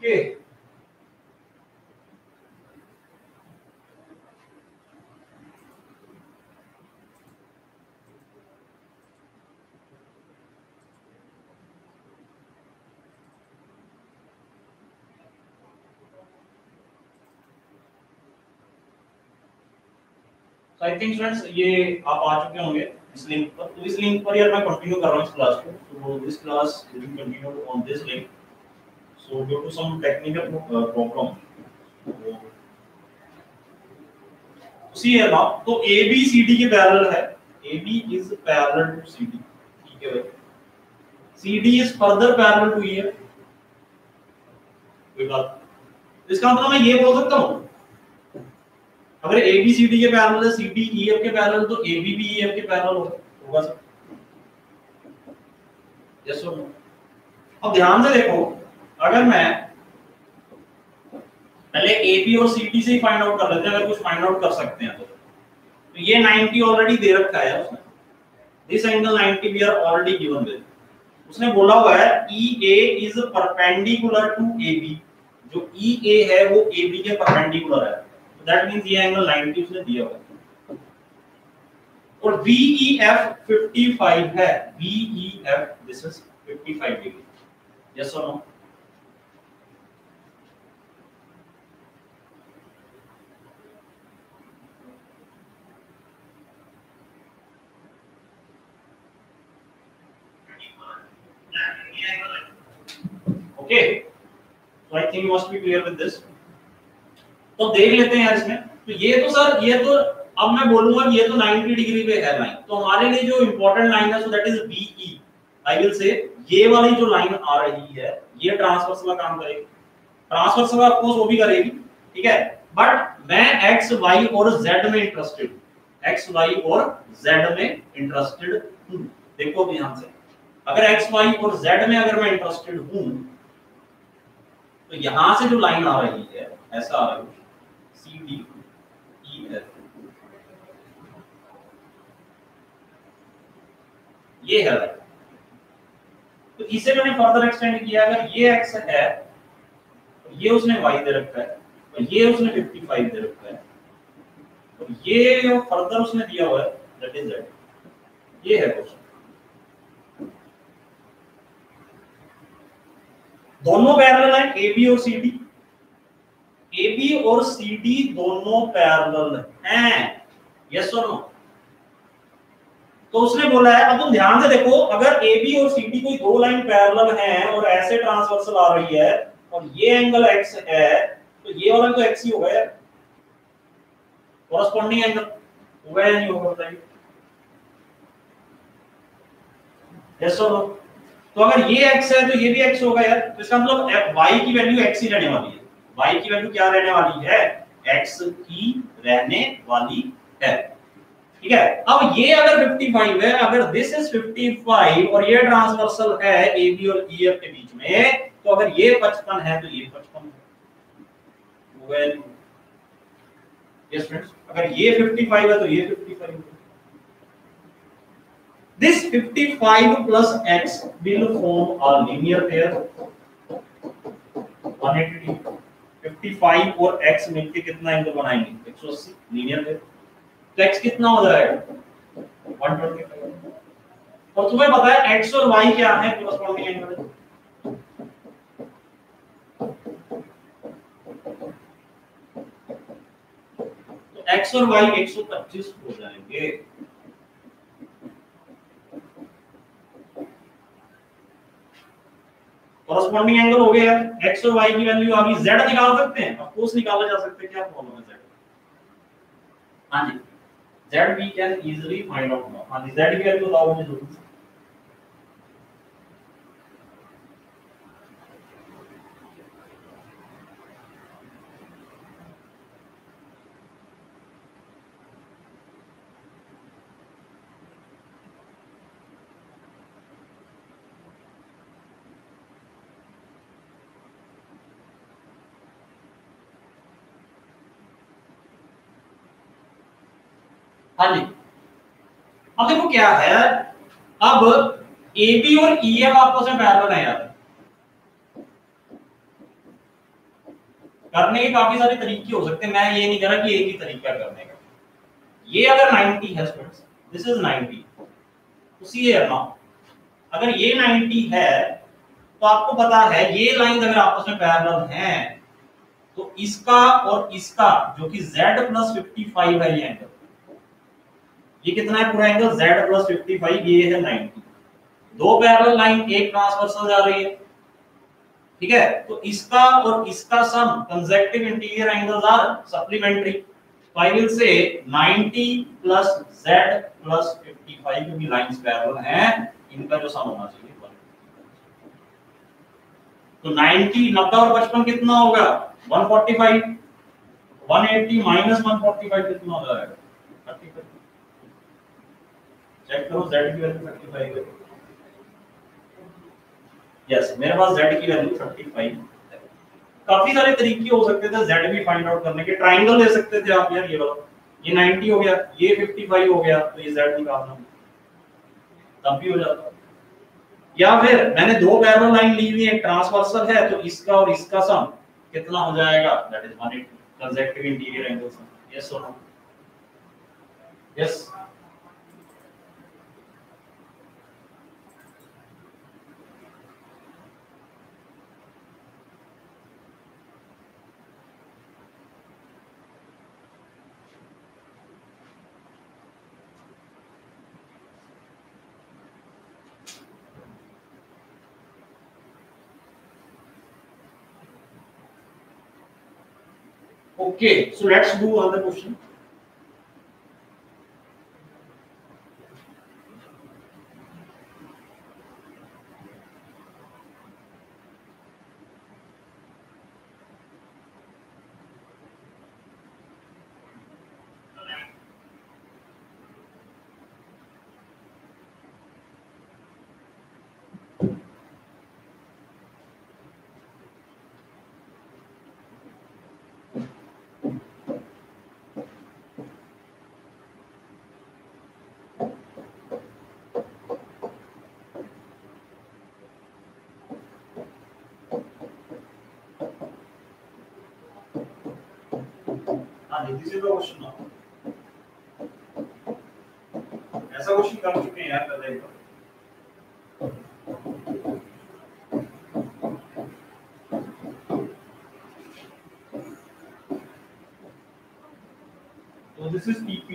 Okay. So I think friends ये आप आ चुके होंगे इस लिंक पर, तो इस लिंक पर यार मैं कंटिन्यू कर रहा हूँ इस क्लास को, तो this class will be continued on this link. So due to some technical problem, see here now. तो A B C D के parallel है. A B is parallel to C D. ठीक है भाई. C D is further parallel to E F. कोई बात. इसका मतलब मैं ये बोल सकता हूँ. अगर A B C D के parallel है, C D E F के parallel, तो A B भी E F के parallel होगा सर. Yes or no? अब ध्यान से देखो. अगर मैं पहले ए बी और सी डी से ही फाइंड आउट कर लेते हैं, अगर कुछ फाइंड आउट कर सकते हैं तो ये 90 ऑलरेडी दे रखा है उसने, this angle 90 we are already given with, उसने बोला हुआ है E A is perpendicular to A B, जो ई ए है वो ए बी के परपेंडिकुलर है, दैट मींस ये एंगल 90 उसने दिया हुआ है, और बी ई एफ 55 है, B E F this is 55 degree. Yes और no? Okay, so I think you must be clear with this. तो देख लेते हैं यार इसमें, तो ये तो सर ये तो अब मैं बोलूँगा ये तो 90 डिग्री पे है लाइन, तो हमारे लिए जो इम्पोर्टेंट लाइन है, so that is BE. I will say ये वाली जो लाइन आ रही है, ये ट्रांसवर्स का काम करेगी, ट्रांसवर्स का ऑफ कोर्स वो भी करेगी, ठीक है, बट मैं x, y और z में इंटरेस्टेड, x, y और z में इंटरेस्टेड हूँ. देखो ध्यान से, अगर x, y और z में अगर मैं इंटरेस्टेड हूँ, तो यहां से जो लाइन आ रही है ऐसा आ रही है सी डी ई एफ, ये है लाइन. तो इसे मैंने फर्दर एक्सटेंड किया, अगर ये एक्स है और ये उसने वाई दे रखा है और ये उसने 55 दे रखा है और ये फर्दर उसने दिया हुआ है दैट इज जेड. ये है कुछ दोनों पैरेलल हैं ए बी और सी डी, ए बी और सी डी दोनों पैरेलल हैं. यस और नो? तो उसने बोला है, अब तुम ध्यान से देखो, अगर ए बी और सी डी कोई दो लाइन पैरेलल हैं और ऐसे ट्रांसवर्सल आ रही है और ये एंगल एक्स है, तो ये वाला तो एक्स ही होगा यार, कॉरस्पॉन्डिंग एंगल होगा या नहीं होगा बताइए. यस और नो? तो अगर ये x है तो ये भी x होगा यार, तो इसका मतलब y की वैल्यू x ही रहने वाली है, y की वैल्यू क्या रहने वाली है, x की रहने वाली है, ठीक है. अब ये अगर 55 है, अगर दिस इज 55 और ये ट्रांसवर्सल है a b और e f के बीच में, तो अगर ये 55 है तो ये 55 होगा. यस फ्रेंड्स, अगर ये 55 है तो ये 55 होगा. This 55 plus x will form a linear pair. 180. 55 और x मिलके कितना एंगल बनाएंगे? 180. linear pair. तो x कितना हो जाएगा? 125. और तुम्हें पता है एक्स और वाई क्या है कोरस्पॉन्डिंग एंगल। तो एक्स और वाई 125 हो जाएंगे। कोरस्पॉन्डिंग एंगल हो गया, एक्स और वाई की वैल्यू अभी जेड निकाल सकते हैं, ऑफ कोर्स निकाला जा सकता है। क्या प्रॉब्लम है जेड? हां जी, Z we can easily find out now. हां जी, जेड की वैल्यू बताओ मुझे जरूर। हाँ जी, अब देखो क्या है, अब ए बी और ई एफ आपस में पैरेलल है यार। करने के काफी सारे तरीके हो सकते हैं, मैं ये नहीं कह रहा कि एक ही तरीका करने का। ये अगर 90 है स्टूडेंट्स, दिस इज 90, उसी है ना। अगर ये 90 है तो आपको पता है ये लाइन अगर आपस में पैरेलल हैं तो इसका और इसका जो कि z प्लस 55 है, ये एंगल ये कितना है पूरा एंगल z plus 55, ये है 90। दो पैरेलल लाइन एक ट्रांसवर्सल जा रही है, ठीक है। तो इसका और इसका sum consecutive interior angles are supplementary. तो आई विल से 90 plus z plus 55, क्योंकि लाइंस पैरेलल हैं, इनका जो सम होना चाहिए 1। तो 90 और 55 कितना होगा 145, 180 minus 145 कितना हो जाएगा 35। चेक करो z की वैल्यू 35 है। यस, मेरे पास z की वैल्यू 35 है। काफी सारे तरीके हो सकते थे z भी फाइंड आउट करने के। ट्रायंगल ले सकते थे आप यार, ये वाला, ये 90 हो गया, ये 55 हो गया, तो ये z निकालना तब भी हो जाता। या फिर मैंने दो पैरेलल लाइन ली हुई है, ट्रांसवर्सल है, तो इसका और इसका सम कितना हो जाएगा that is one consecutive interior angle sum. Yes or no? Yes. okay, so let's do another question. This is the question now. ऐसा क्वेश्चन कर चुके हैं यार पहले एक बार। So this is PQ.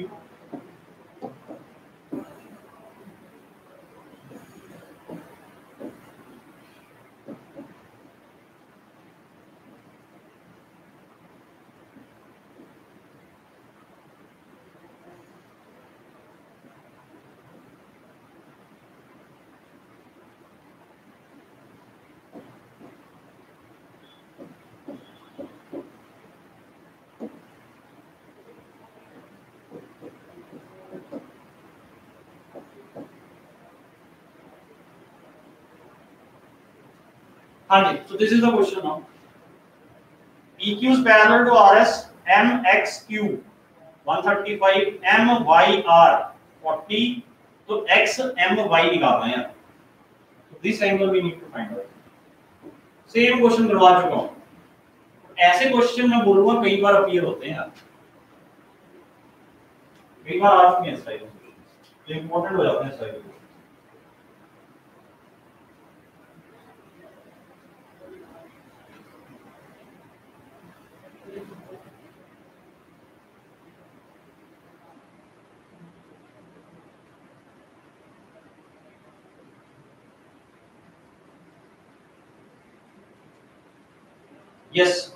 So this is the question now. PQ is parallel to RS, MXQ 135, MYR 40. So X, M, Y निकालना है। So this angle we need to find out. Same question करवा चुका हूँ। ऐसे question मैं बोलूँगा कई बार appear होते हैं यार। कई बार आते हैं इस type के questions। ये important हो जाते हैं इस type के। Yes.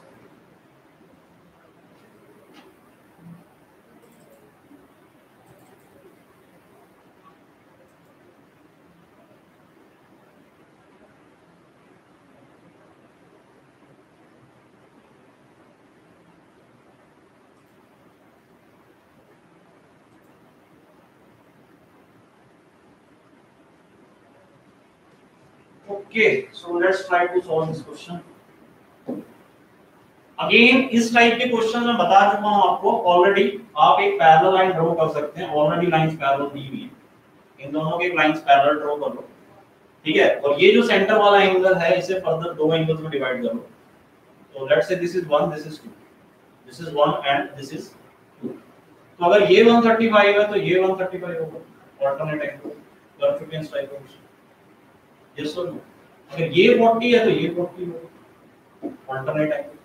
Okay, so let's try to solve this question. Again, इस टाइप के क्वेश्चन मैं बता चुका हूं आपको ऑलरेडी। आप एक पैरेलल लाइन ड्रॉ कर सकते हैं, ऑलरेडी लाइंस पैरेलल दी हुई है, इन दोनों के लाइंस पैरेलल ड्रॉ कर लो, ठीक है। और ये जो सेंटर वाला एंगल है इसे फर्दर दो एंगल्स में डिवाइड कर लो। तो let's say this is 1, this is 2, this is 1 and this is 2। तो अगर ये 135 है तो ये 135 होगा, अल्टरनेट एंगल परपेंडिकुलर टाइप का। यस और नो? अगर ये 40 है तो ये 40 होगा, alternate angle.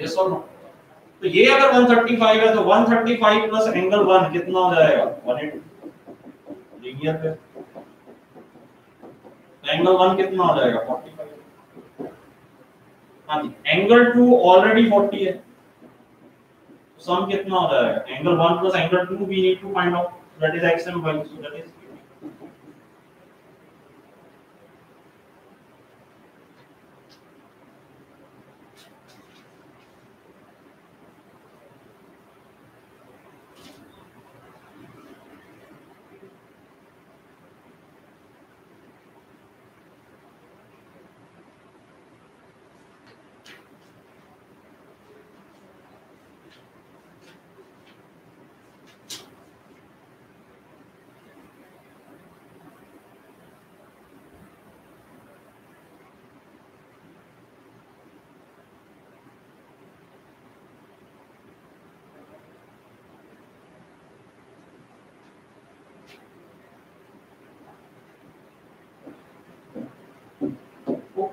Yes or no? तो ये अगर 135 है तो 135 प्लस एंगल 1 कितना हो जाएगा? 180। लीनियर पे एंगल 1 कितना हो जाएगा? 45। हाँ जी, एंगल 2 ऑलरेडी 40 है तो सम कितना हो जाएगा? एंगल 1 प्लस angle 2 we need to find out, that is x and y, so that is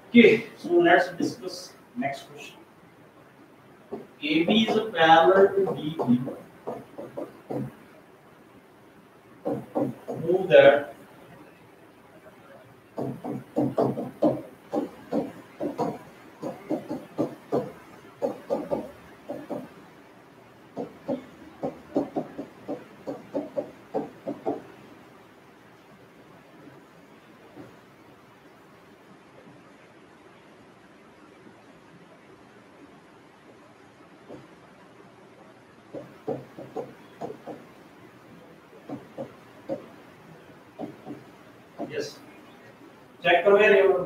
okay. So let's discuss next question. AB is parallel to DB. Prove that check करो यार ये वाला।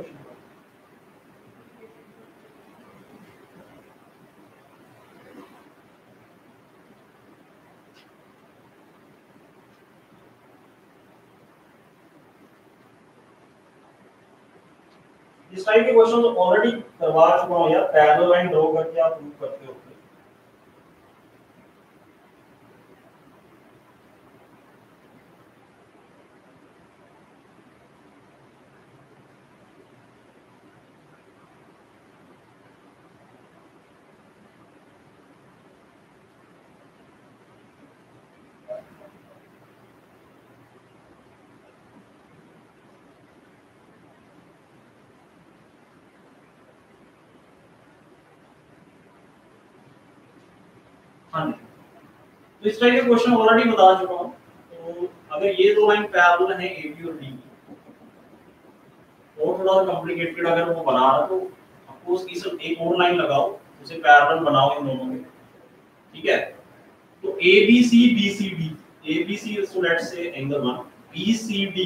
इस टाइप के क्वेश्चन तो already करवा चुका हूं यार, पैरेलल लाइन ड्रॉ करके आप प्रूव करते हो। हाँ, तो इस टाइप के क्वेश्चन ऑलरेडी बता चुका हूँ। तो अगर ये दो लाइन पैरेलल हैं AB और DB, और थोड़ा कॉम्प्लिकेटेड अगर वो बना रहा तो आपको उसकी सिर्फ एक और लाइन लगाओ, उसे पैरेलल बनाओ इन दोनों के, ठीक है। तो ABC so let's say angle 1, BCD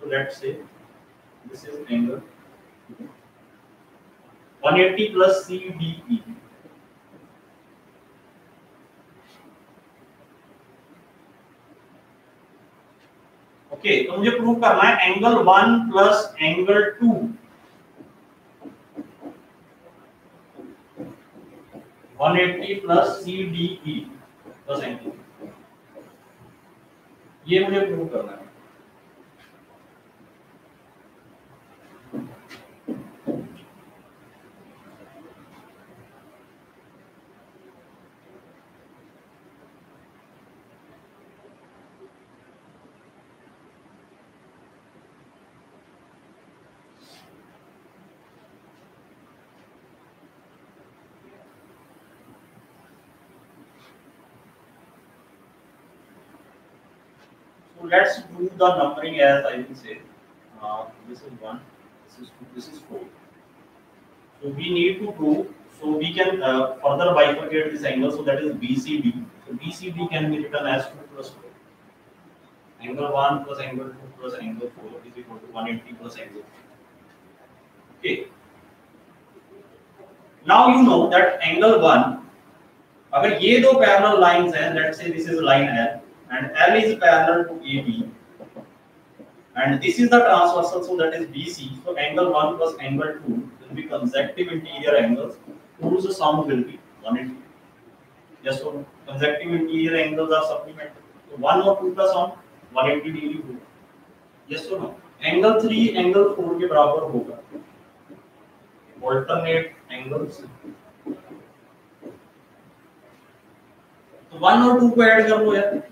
so let's say this is angle 180 plus CDE। Okay, तो मुझे प्रूव करना है एंगल 1 प्लस angle 2 180 plus CDE plus angle, ये मुझे प्रूव करना है। So let's do the numbering as I will say. This is 1, this is 2, this is 4. So we need to do, so we can further bifurcate this angle, so that is BCD. So BCD can be written as 2 plus 4. Angle 1 plus angle 2 plus angle 4 is equal to 180 plus angle 3. Okay. Now you know that angle 1, अगर ये दो parallel lines हैं, let's say this is line L and L is parallel to AB and this is the transversal, so that is BC. So angle 1 plus angle 2 will be consecutive interior angles whose sum will be 180. Yes or no? Consecutive interior angles are supplementary. So 1 or 2 plus 1, 180 degree होगा. Yes or no? Angle 3 angle 4 के बराबर होगा. Alternate angles. तो 1 और 2 को add कर लो यार.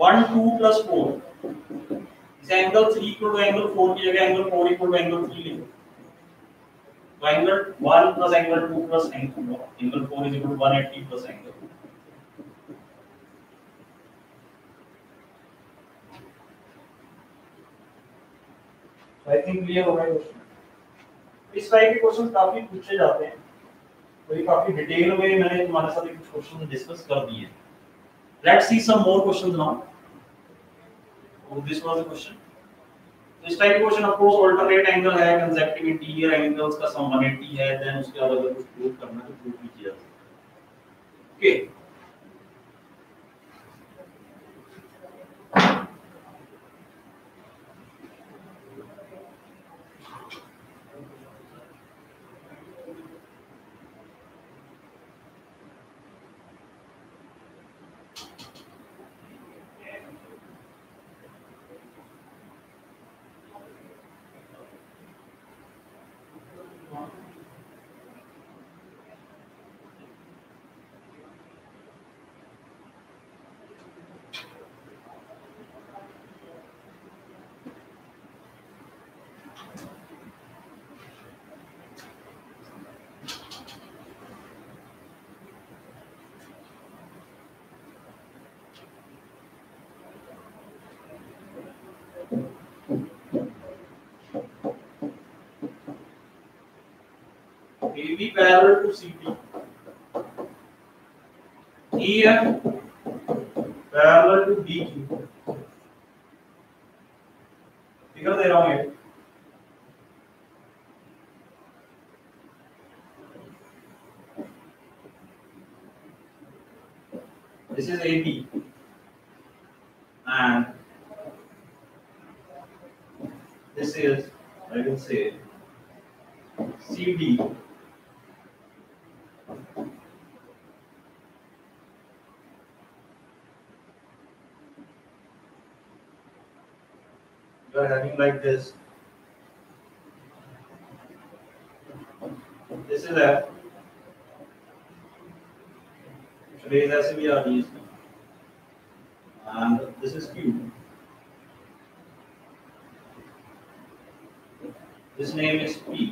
1 2 plus 4. इस एंगल 3 को लो, एंगल 4 की जगह एंगल 4 को लो, एंगल 3 ले लो. तो angle 1 plus angle 2 plus angle 4 is equal to 180 plus angle 2. I think we have already question. इस टाइप के क्वेश्चन काफी पूछे जाते हैं, तो ये काफी डिटेल में मैंने तुम्हारे साथ कुछ क्वेश्चन डिस्कस कर दिए हैं. Let's see some more questions now. This was a question. इस टाइप के question of course alternate angle है, कंसेक्टिव इंटीरियर एंगल्स का सम 180 है, देन उसके बाद अगर कुछ प्रूव करना है तो प्रूव भी किया जाता है. Okay, AB parallel to CD, EF parallel to DQ. Figure दे रहा हूँ ये. This is AB and this is, I will say, CD. You are having like this. This is F. Actually, is ऐसे भी आ रही है. And this is Q. This name is P.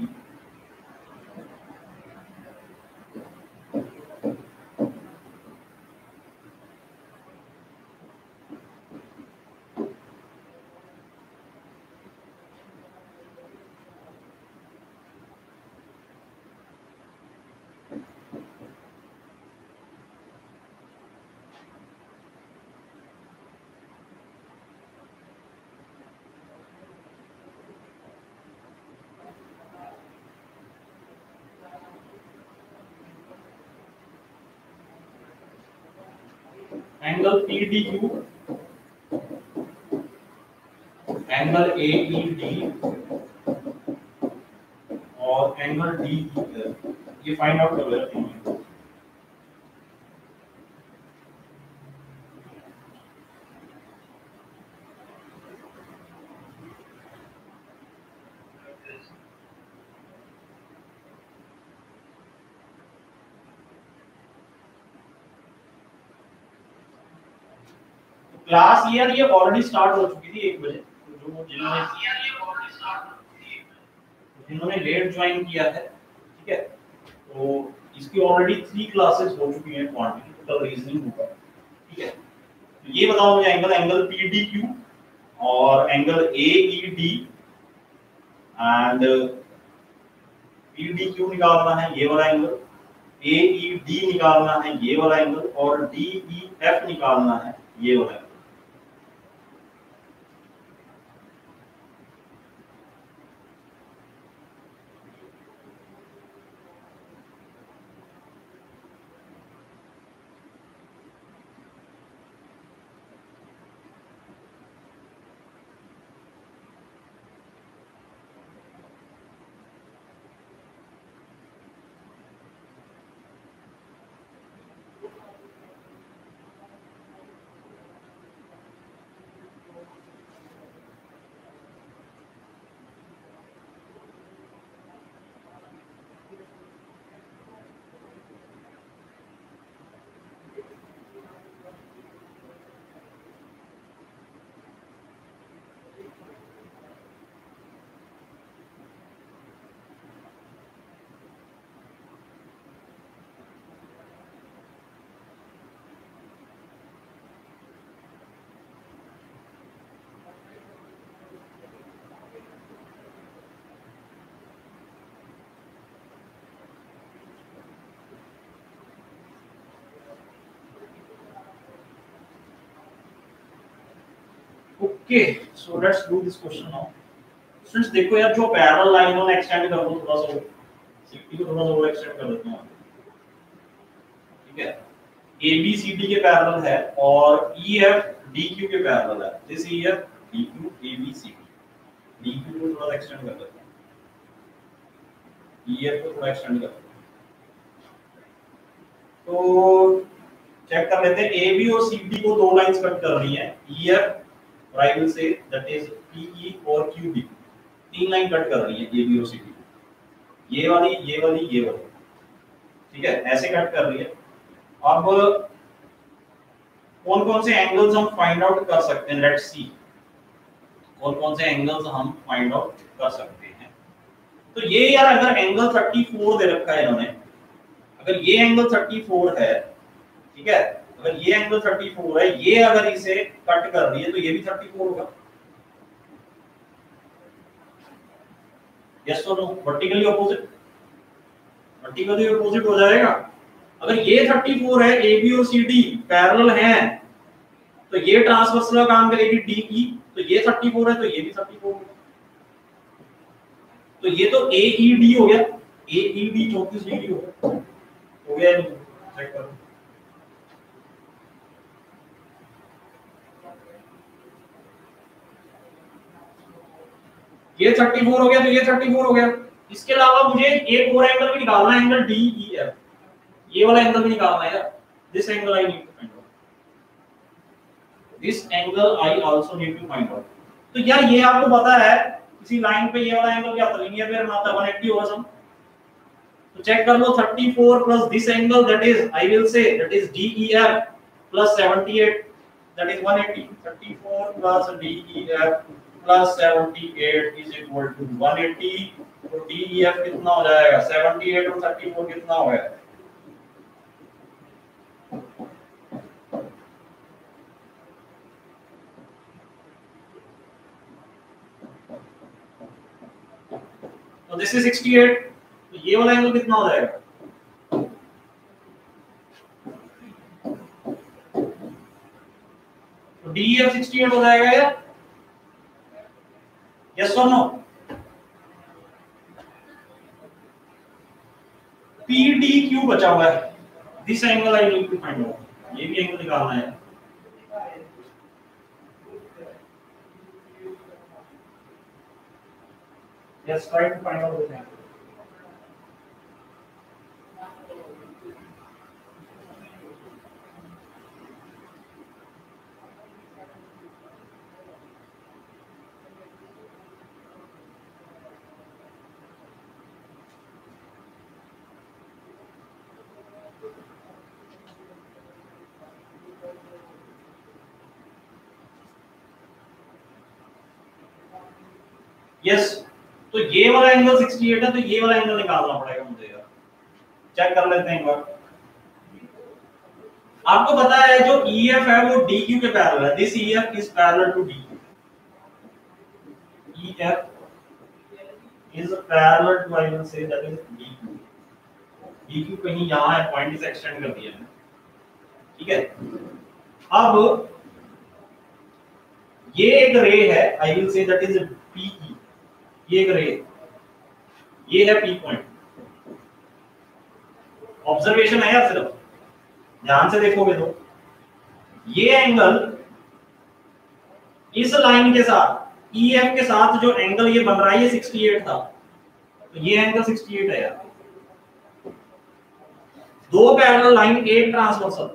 Angle PDQ, angle AED और angle DE, ये find out कर लेते हैं. Class यार ये ऑलरेडी स्टार्ट हो चुकी थी 1 बजे. जो जिन्होंने लेट ज्वाइन किया है, ठीक है, तो इसकी ऑलरेडी 3 क्लासेस हो चुकी हैं. क्वांटिटी रीजनिंग होगा, ठीक है. तो ये बताओ मुझे एंगल PDQ और एंगल AED एंड PDQ निकालना है, ये वाला एंगल AED निकालना है, ये वाला एंगल, और DEF निकालना है, ये वाला। Okay, so let's do this question now. Students, देखो यार जो पैरेलल लाइन को एक्सटेंड कर दो, थोड़ा सा 60 को थोड़ा सा और एक्सटेंड कर देते हैं, ठीक है। ABCD के पैरेलल है और EFDQ के पैरेलल है। दिस EFDQ ABCD, DQ को थोड़ा एक्सटेंड कर देते हैं, EF को थोड़ा एक्सटेंड कर देते हैं। तो चेक कर लेते हैं, AB और CD को दो लाइंस कट कर रही हैं, EF I will say that is PE और QB, तीन लाइन कट कर रही है AB और CD, ये वाली, ये वाली, ये वाली, ठीक है, ऐसे कट कर रही है। अब कौन-कौन से एंगल्स हम फाइंड आउट कर सकते हैं, लेट्स सी कौन-कौन से एंगल्स हम फाइंड आउट कर सकते हैं। तो ये यार अगर एंगल 34 दे रखा है इन्होंने, अगर ये एंगल 34 है, ठीक है, अगर ये एंगल 34 है, ये अगर इसे कट कर रही है तो ये भी 34 होगा, यस और नो, वर्टिकली अपोजिट हो जाएगा। अगर ये 34 है, AB और CD पैरेलल हैं, तो ये ट्रांसवर्सल काम करेगी DE, तो ये 34 है तो ये भी 34 होगा। तो ये तो AED हो गया, AED 34 डिग्री हो गया, चेक करो। ये 34 हो गया तो ये 34 हो गया। इसके अलावा मुझे एक और एंगल भी निकालना है, एंगल DEF, ये वाला एंगल भी निकालना है यार। This angle I need to find out, this angle I also need to find out. तो यार ये आपको पता है किसी लाइन पे ये वाला एंगल क्या होता है, लीनियर पेयर मानता है 180 होगा सम। तो चेक कर लो, 34 plus this angle that is I will say that is DEF plus 78 that is 180, 34 plus DEF plus 78 is equal to 180। तो DEF कितना हो जाएगा, 78 और 34 कितना हो गया, 68। तो ये वाला एंगल कितना हो जाएगा, तो DEF 68 हो जाएगा यार, यस और नो। PDQ बचा हुआ है, this angle I need to find out, ये भी एंगल निकालना है। Yes, try to find out this angle. Yes, तो ये वाला एंगल 68 है, तो ये वाला एंगल निकालना पड़ेगा मुझे यार। चेक कर लेते हैं एक बार। आपको पता है जो EF है वो DQ के पैरेलल है। This EF is parallel to DQ। EF is parallel to I will say that is DQ। DQ कहीं यहाँ है, पॉइंट से एक्सटेंड कर दिया है, ठीक है। अब ये एक रे है, I will say that is PE। ये एक रे, ये है P पॉइंट। ऑब्जर्वेशन है या सिर्फ ध्यान से देखोगे तो ये एंगल इस लाइन के साथ EF के साथ जो एंगल ये बन रहा है ये 68 था, तो ये एंगल 68 है यार। दो पैरेलल लाइन एक ट्रांसवर्सल,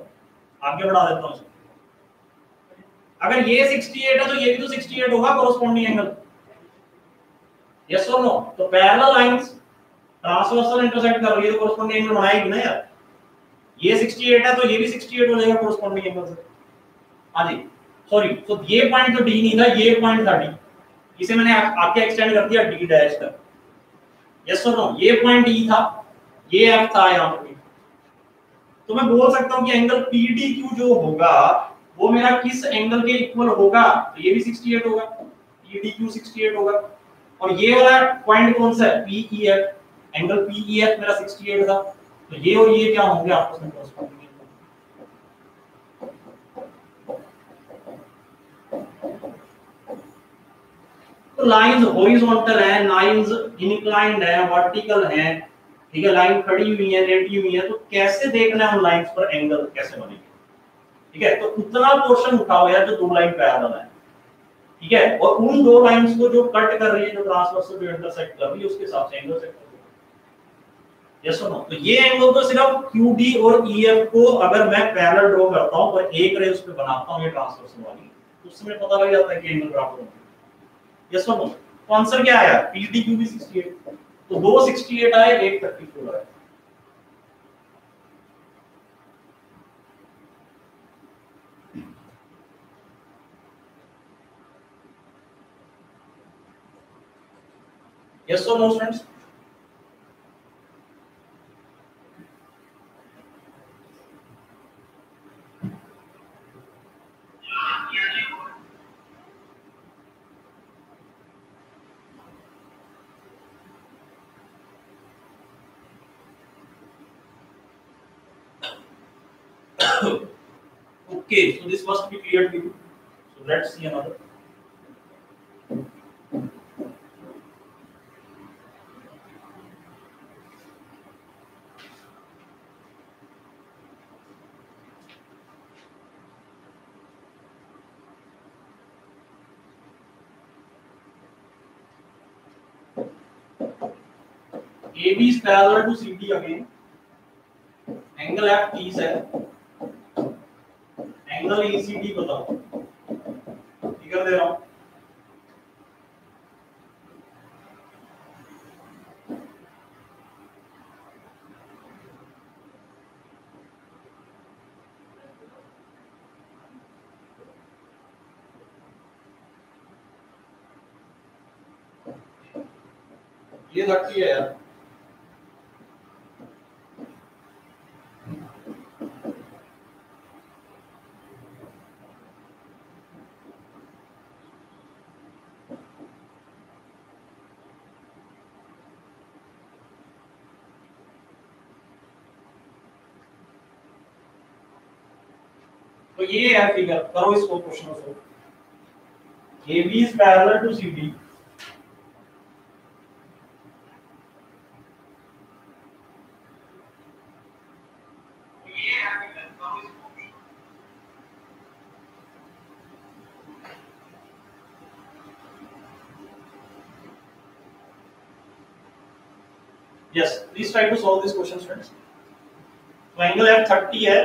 आगे बढ़ा देता हूं। अगर ये 68 है तो ये भी तो 68 होगा कॉरस्पॉन्डिंग एंगल, यस और नो। तो पैरेलल लाइंस ट्रांसवर्सल इंटरसेक्ट कर रही है तो कॉरस्पॉन्डिंग एंगल बनाएगी ना यार। ये 68 है तो ये भी 68 हो जाएगा कॉरस्पॉन्डिंग एंगल से। हां जी, सॉरी, तो ये पॉइंट तो D नहीं था, ये पॉइंट था D। इसे मैंने आपके एक्सटेंड कर दिया D' तक, यस और नो। ये पॉइंट E था, ये F था यहां पे। तो मैं बोल सकता हूं कि एंगल PDQ जो होगा वो मेरा किस एंगल के इक्वल होगा? तो ये भी 68 होगा, PDQ 68 होगा। और ये वाला पॉइंट कौन सा है? PEF। एंगल PEF मेरा 68 था, तो ये और ये क्या होंगे आपस में कॉरस्पॉन्डिंग। तो लाइंस हॉरिजॉन्टल है, लाइंस इनक्लाइंड है, वर्टिकल है, ठीक है, लाइन खड़ी हुई है, लेटी हुई है। तो कैसे देखना है उन लाइंस पर एंगल कैसे बनेंगे, ठीक है। तो उतना पोर्शन उठाओ यार जो दो लाइन पैरेलल है, ठीक है, और उन दो लाइंस को जो कट कर रही है, जो ट्रांसवर्सल जो इंटरसेक्ट कर रही है, उसके हिसाब से एंगल सेट करो, यस और नो। तो ये एंगल तो सिर्फ QD और EF को अगर मैं पैरेलल ड्रा करता हूं पर एक रे उस पे बनाता हूं ये ट्रांसवर्सल वाली, तो उससे मुझे पता लग जाता है कि एंगल बराबर होंगे, यस और नो। तो आंसर क्या आया? PDQ भी 68, तो दो 68 आए, एक 34 आए। यस और no students, okay, so this must be clear to you. So let's see another. AB is parallel to CD again. Angle F T है, एंगल ECD बताओ, फिगर दे रहा हूं। ये लगती है यार, तो ये है फिगर, करो इसको क्वेश्चन को। AB is parallel to CD, ये है फिगर, करो इसको। Yes, please try to solve this question friends. तो एंगल F30 है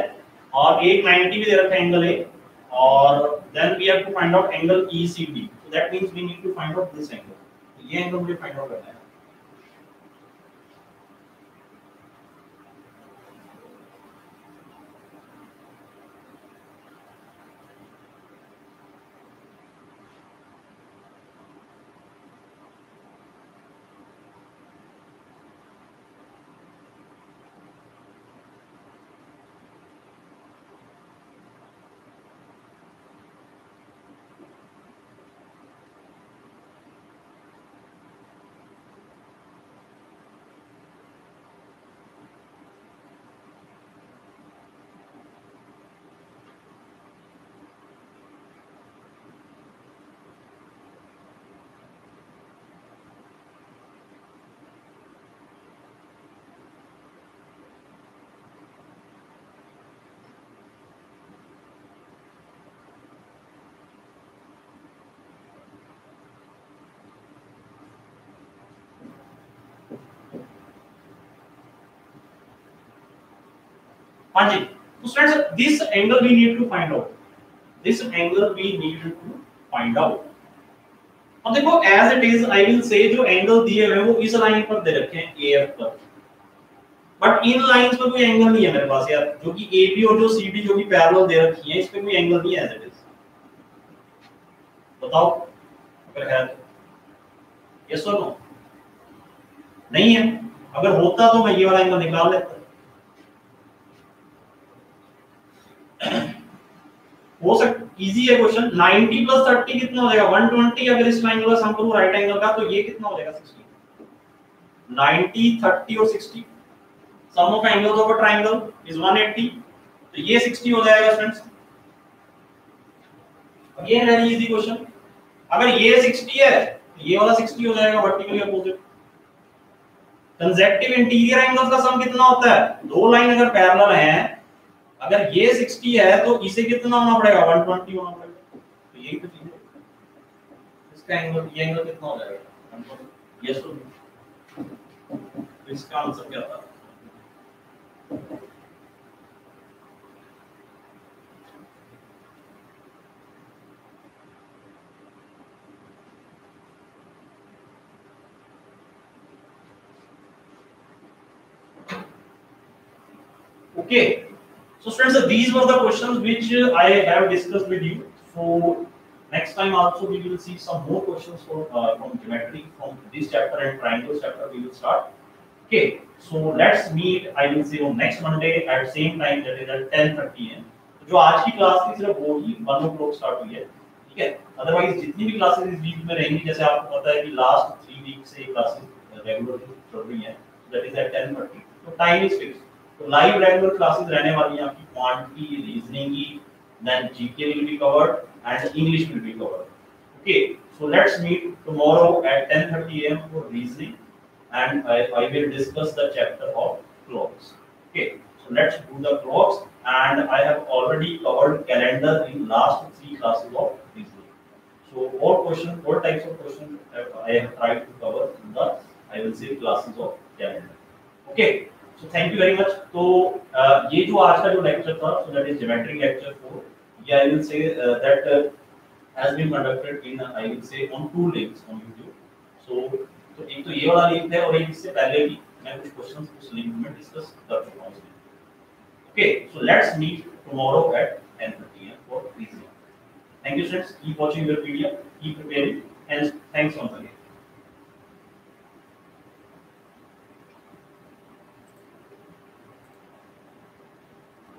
और 890 भी दे रखा है एंगल A, और then we have to find out angle ECD, so that means we need to find out this angle. ये एंगल मुझे फाइंड आउट करना है, हाँ जी, तो friends this angle we need to find out, this angle we need to find out. अब देखो as it is I will say जो एंगल दिए हुए हैं वो इस लाइन पर दे रखे हैं AF पर, बट इन लाइंस पर कोई एंगल नहीं है मेरे पास यार, जो कि AB और जो CD जो कि पैरेलल दे रखी है इस पे कोई एंगल नहीं है एज इट इज। बताओ अगर है तो यस और नो, नहीं है। अगर होता तो मैं ये वाला एंगल निकाल लेता, हो सकता इजी है क्वेश्चन। 90 plus 30 कितना हो जाएगा 120, अगर इस लाइन का सम करूं राइट एंगल का तो ये कितना हो जाएगा 60। 90 30 और 60 sum of angles of a triangle is 180, तो ये 60 हो जाएगा friends. Again very easy question, अगर ये 60 है तो ये वाला 60 हो जाएगा vertically opposite. Consecutive interior angles का सम कितना होता है, दो लाइन अगर पैरेलल हैं, अगर ये 60 है तो इसे कितना होना पड़ेगा 120 होना पड़ेगा, तो यही तो चीज है। इसका एंगल, ये एंगल कितना हो जाएगा 120। यस तो इसका आंसर क्या था, okay. So friends, these were the questions which I have discussed with you. So next time also we will see some more questions from geometry, from this chapter and triangles chapter we will start. Okay, so let's meet. I will see you next Monday at same time, that is at 10:30 AM. जो आज की class थी सिर्फ वो ही 1 o'clock start हुई है, ठीक है। अदरवाइज जितनी भी क्लासेस इस वीक में रहेंगी, जैसे आपको पता है कि लास्ट 3 वीक से क्लासेस रेगुलर चल रही हैं, that is at 10:30. So time is fixed. तो लाइव रेगुलर क्लासेस रहने वाली हैं आपकी, क्वांट की, रीजनिंग की, then GK will be covered and English will be covered. Okay, so let's meet tomorrow at 10:30 AM for reasoning and I will discuss the chapter of clocks. Okay, so let's do the clocks and I have already covered calendar in last 3 classes of reasoning, so all question, all types of question I have tried to cover in the I will say classes of calendar. Okay, so thank you very much. तो ये जो आज का जो lecture था, so that is geometry lecture 4, yeah, I will say that has been conducted in I will say on 2 links on YouTube. So एक तो ये वाला लिंक है और एक इससे पहले भी मैं कुछ क्वेश्चंस उस लिंक में डिस्कस कर चुका हूं। Okay, so let's meet tomorrow at 10:30 AM for reasoning. Thank you friends, keep watching your video, keep preparing, and thanks once again.